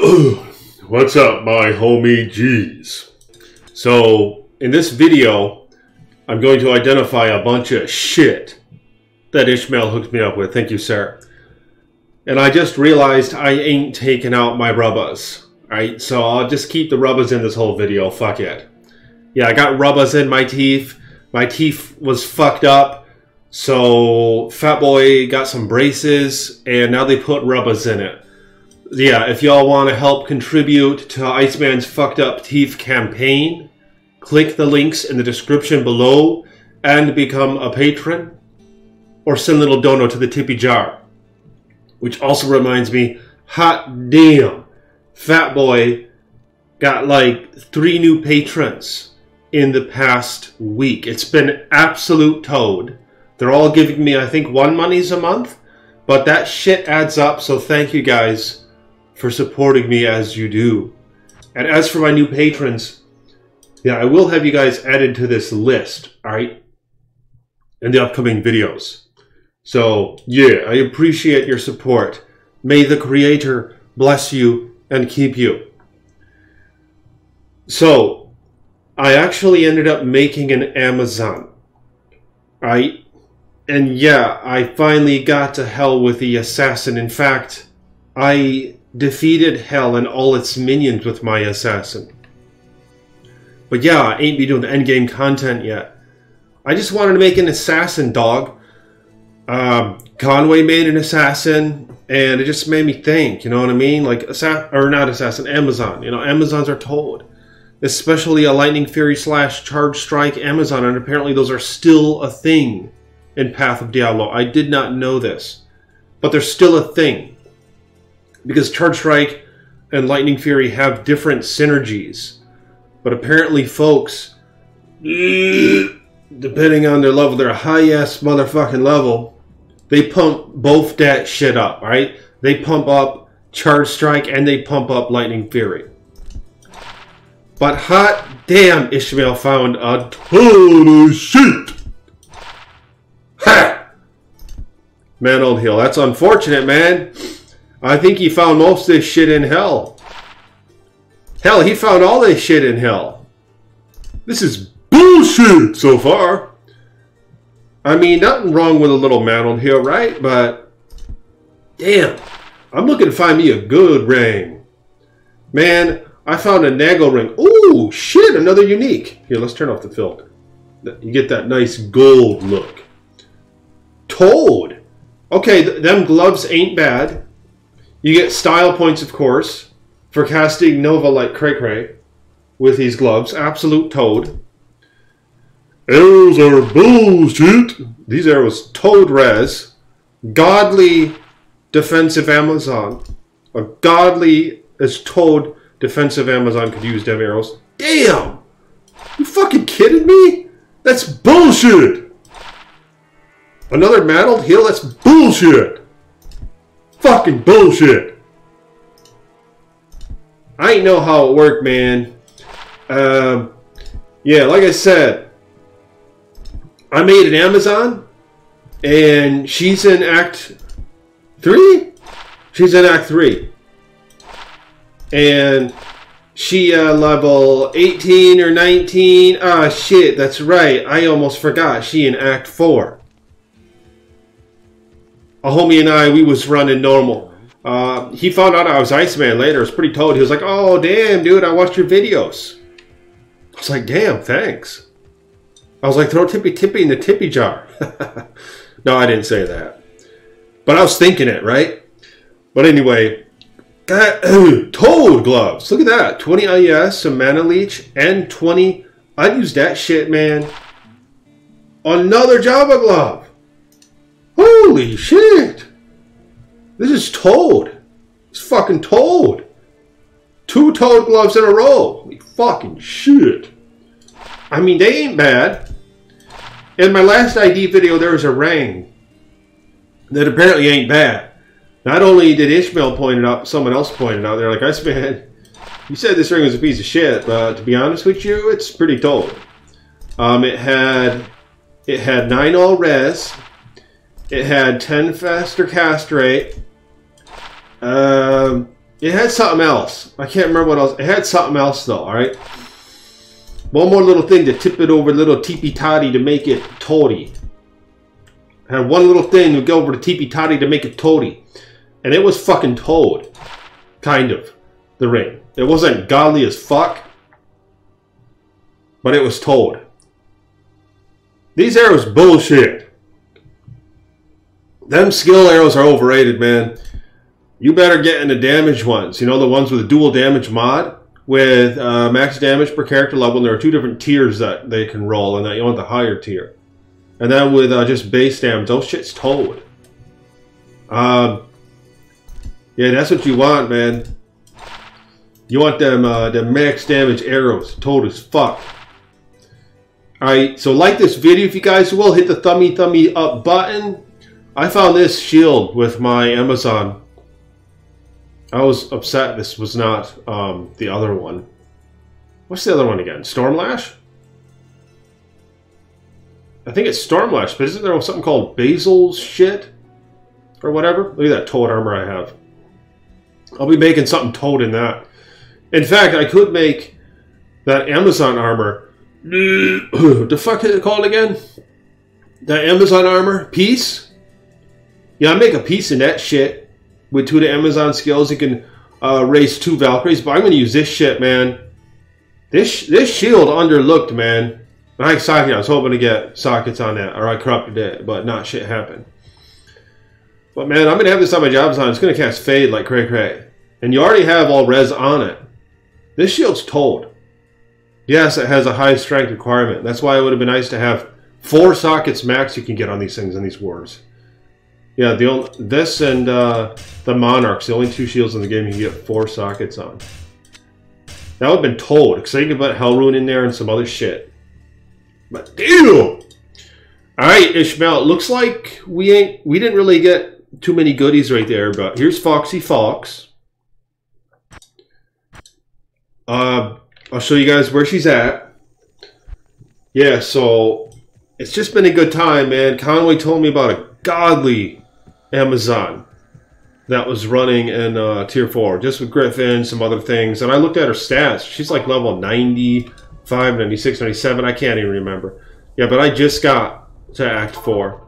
What's up, my homie G's? So, in this video, I'm going to identify a bunch of shit that Ishmael hooked me up with. Thank you, sir. And I just realized I ain't taking out my rubbas. Alright, so I'll just keep the rubbas in this whole video. Fuck it. Yeah, I got rubbas in my teeth. My teeth was fucked up. So, Fat Boy got some braces, and now they put rubbas in it. Yeah, if y'all want to help contribute to Iceman's Fucked Up Teeth campaign, click the links in the description below and become a patron, or send a little dono to the tippy jar. Which also reminds me, hot damn, Fat Boy got like 3 new patrons in the past week. It's been absolute toad. They're all giving me, I think, 1 monies a month, but that shit adds up, so thank you guys for supporting me as you do. And as for my new patrons, yeah, I will have you guys added to this list, alright? In the upcoming videos. So, yeah, I appreciate your support. May the Creator bless you and keep you. So, I actually ended up making an Amazon, alright? And yeah, I finally got to hell with the assassin. In fact, I defeated hell and all its minions with my assassin. But yeah, I ain't be doing the endgame content yet. I just wanted to make an assassin, dog. Conway made an assassin, and it just made me think, you know what I mean? Like, Amazon. You know, Amazons are toad. Especially a Lightning Fury / Charged Strike Amazon, and apparently those are still a thing in Path of Diablo. I did not know this, but they're still a thing. Because Charge Strike and Lightning Fury have different synergies. But apparently folks, depending on their level, their high-ass motherfucking level, they pump both that shit up, right? They pump up Charge Strike and they pump up Lightning Fury. But hot damn, Ishmael found a ton of shit! Ha! Man, old heel. That's unfortunate, man. I think he found most of this shit in hell. Hell, he found all this shit in hell. This is bullshit so far. I mean, nothing wrong with a little man on here, right? But, damn. I'm looking to find me a good ring. Man, I found a Nagel Ring. Ooh, shit, another unique. Here, let's turn off the filter. You get that nice gold look. Toad. Okay, them gloves ain't bad. You get style points, of course, for casting Nova like Cray Cray with these gloves. Absolute toad. Arrows are bullshit. These arrows, toad res. Godly defensive Amazon. A godly as toad defensive Amazon could use dev arrows. Damn! You fucking kidding me? That's bullshit! Another mantled heel? That's bullshit! Fucking bullshit! I ain't know how it worked, man. Yeah, like I said, I made an Amazon, and she's in Act 3? She's in Act 3. And she, level 18 or 19. Ah, shit, that's right. I almost forgot. She in Act 4. A homie and I, we was running normal. He found out I was Iceman later. It was pretty toad. He was like, oh, damn, dude, I watched your videos. I was like, damn, thanks. I was like, throw tippy in the tippy jar. No, I didn't say that. But I was thinking it, right? But anyway, toad gloves. Look at that. 20 IES, some mana leech, and 20. I'd use that shit, man. Another Java glove. Holy shit! This is toad. It's fucking toad. 2 toad gloves in a row. Holy fucking shit. I mean, they ain't bad. In my last ID video, there was a ring that apparently ain't bad. Not only did Ishmael point it out, someone else pointed out. They're like, Iceman, you said this ring was a piece of shit, but to be honest with you, it's pretty toad. It had 9 all res. It had 10 faster cast rate, It had something else. I can't remember what else. It had something else though, alright? One more little thing to tip it over little teepee-toddy to make it toady. I had one little thing to go over to teepee-toddy to make it toady. And it was fucking toad. Kind of. The ring. It wasn't godly as fuck. But it was toad. These arrows bullshit. Them skill arrows are overrated, man. You better get into damage ones. You know, the ones with a dual damage mod? With max damage per character level, and there are two different tiers that they can roll, and that you want the higher tier. And then with just base damage, those shit's toad. Yeah, that's what you want, man. You want them the max damage arrows, toad as fuck. Alright, so like this video if you guys will, hit the thummy up button. I found this shield with my Amazon. I was upset this was not the other one. What's the other one again? Stormlash? I think it's Stormlash, but isn't there something called Basil's shit? Or whatever? Look at that toad armor I have. I'll be making something toad in that. In fact, I could make that Amazon armor. The fuck is it called again? That Amazon armor? Piece? Yeah, I make a piece in that shit. With two of the Amazon skills, you can raise two Valkyries. But I'm going to use this shit, man. This shield underlooked, man. Like socket, I was hoping to get sockets on that. Or I corrupted it, but not shit happened. But, man, I'm going to have this on my Javazon. It's going to cast Fade like Cray Cray. And you already have all res on it. This shield's told. Yes, it has a high strength requirement. That's why it would have been nice to have 4 sockets max you can get on these things in these wars. Yeah, the only, this and the Monarchs, the only 2 shields in the game you can get 4 sockets on. That would have been told, because I could put Hellrune in there and some other shit. But ew! Alright, Ishmael, it looks like we didn't really get too many goodies right there, but here's Foxy Fox. I'll show you guys where she's at. Yeah, so it's just been a good time, man. Conway told me about a godly Amazon that was running in tier 4 just with Griffin, some other things, and I looked at her stats. She's like level 95, 96, 97. I can't even remember. Yeah, but I just got to Act 4,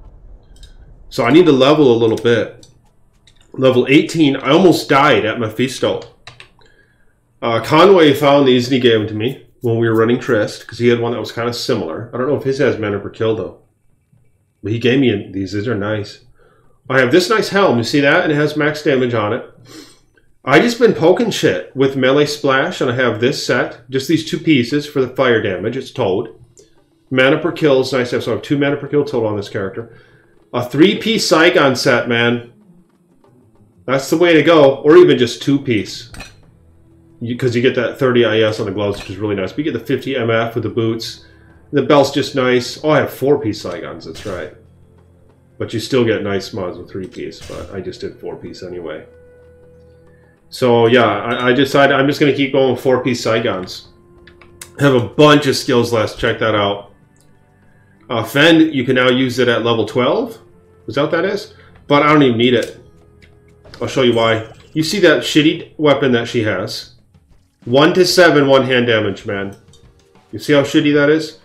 so I need to level a little bit. Level 18. I almost died at Mephisto. Conway found these and he gave them to me when we were running Trist, because he had one that was kind of similar. I don't know if his has mana per kill though. But he gave me these. These are nice. I have this nice helm. You see that? And it has max damage on it. I just been poking shit with Melee Splash. And I have this set. Just these 2 pieces for the fire damage. It's toad. Mana per kill is nice to have. So I have 2 mana per kill total on this character. A 3-piece Sigon set, man. That's the way to go. Or even just 2-piece. Because you get that 30 IS on the gloves, which is really nice. But you get the 50 MF with the boots. The belt's just nice. Oh, I have 4-piece Sigons, that's right. But you still get nice mods with 3-piece, but I just did 4-piece anyway. So, yeah, I decided I'm just going to keep going with 4-piece Sigons. I have a bunch of skills left. Check that out. Fend, you can now use it at level 12. Is that what that is? But I don't even need it. I'll show you why. You see that shitty weapon that she has. 1-to-7 one-hand damage, man. You see how shitty that is?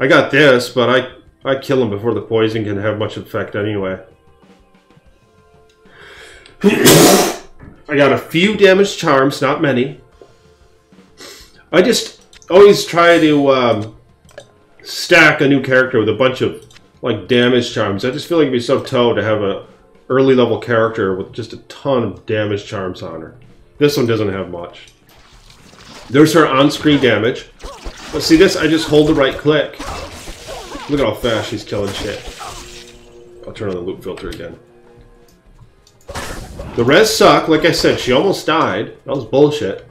I got this, but I kill him before the poison can have much effect anyway. I got a few damage charms, not many. I just always try to stack a new character with a bunch of like damage charms. I just feel like it'd be so toad to have a early level character with just a ton of damage charms on her. This one doesn't have much. There's her on-screen damage. But see this, I just hold the right click. Look at how fast she's killing shit. I'll turn on the loop filter again. The res suck. Like I said, she almost died. That was bullshit.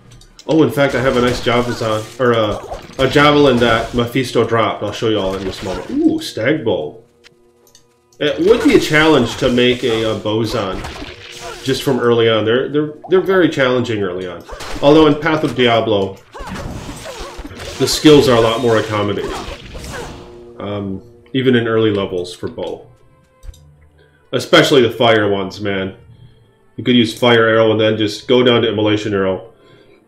Oh, in fact, I have a nice javazon, or a javelin that Mephisto dropped. I'll show you all in just a moment. Ooh, stag bowl. It would be a challenge to make a boson just from early on. They're very challenging early on. Although in Path of Diablo, the skills are a lot more accommodating, even in early levels for Baal. Especially the fire ones, man. You could use Fire Arrow and then just go down to Immolation Arrow.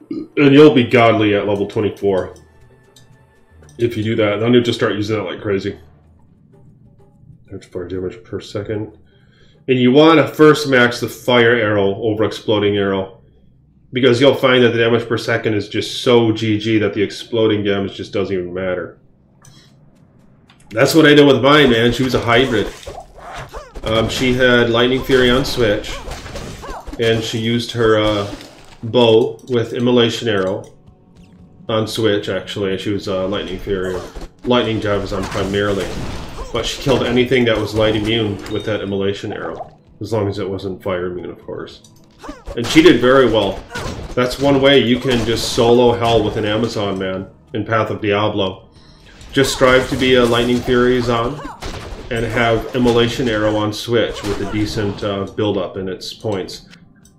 And you'll be godly at level 24. If you do that, then you'll just start using that like crazy. That's fire damage per second. And you want to first max the Fire Arrow over Exploding Arrow. Because you'll find that the damage per second is just so GG that the exploding damage just doesn't even matter. That's what I did with mine, man. She was a hybrid. She had Lightning Fury on Switch. And she used her bow with Immolation Arrow on Switch, actually. She was Lightning Fury, Lightning Javazon primarily. But she killed anything that was light immune with that Immolation Arrow. As long as it wasn't fire immune, of course. And she did very well. That's one way you can just solo hell with an Amazon, man, in Path of Diablo. Just strive to be a Lightning Furies on, and have Immolation Arrow on Switch with a decent build-up in its points.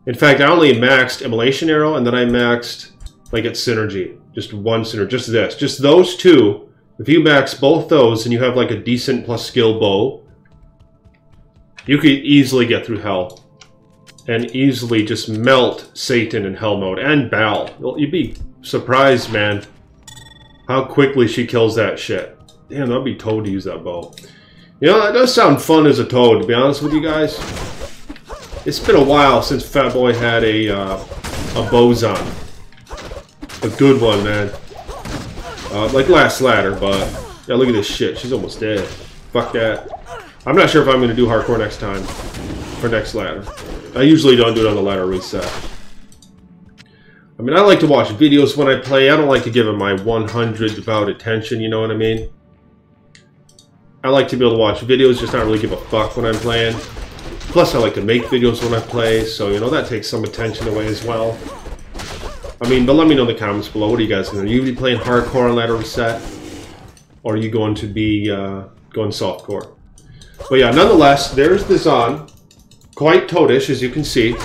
In fact, I only maxed Immolation Arrow, and then I maxed, like, its synergy. Just one synergy. Just this. Just those two. If you max both those, and you have, like, a decent plus skill bow, you could easily get through hell. And easily just melt Satan in hell mode. And Baal. You'd be surprised, man, how quickly she kills that shit. Damn, I'd be told to use that bow. You know, that does sound fun as a toad, to be honest with you guys. It's been a while since Fat Boy had a boson. A good one, man. Like last ladder, but... Yeah, look at this shit. She's almost dead. Fuck that. I'm not sure if I'm going to do hardcore next time. For next ladder. I usually don't do it on the ladder reset. I mean, I like to watch videos when I play. I don't like to give it my 100 devout attention, you know what I mean? I like to be able to watch videos, just not really give a fuck when I'm playing. Plus, I like to make videos when I play, so, you know, that takes some attention away as well. I mean, but let me know in the comments below, what are you guys going to do? Are you going to be playing hardcore on ladder reset? Or are you going to be going softcore? But yeah, nonetheless, there's this on. Quite toadish, as you can see.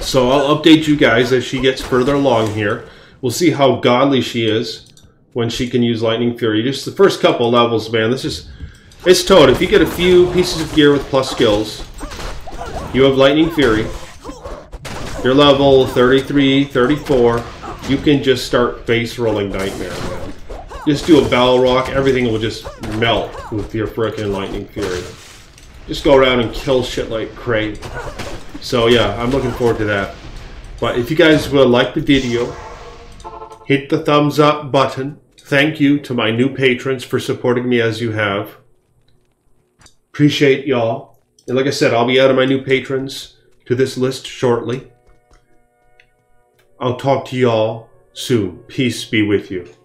So I'll update you guys as she gets further along here. We'll see how godly she is when she can use Lightning Fury. Just the first couple levels, man. This is... It's Toad. If you get a few pieces of gear with plus skills, you have Lightning Fury. You're level 33, 34. You can just start face rolling Nightmare, man. Just do a Battle Rock. Everything will just melt with your frickin' Lightning Fury. Just go around and kill shit like cray. So yeah, I'm looking forward to that. But if you guys will like the video, hit the thumbs up button. Thank you to my new patrons for supporting me as you have. Appreciate y'all. And like I said, I'll be adding my new patrons to this list shortly. I'll talk to y'all soon. Peace be with you.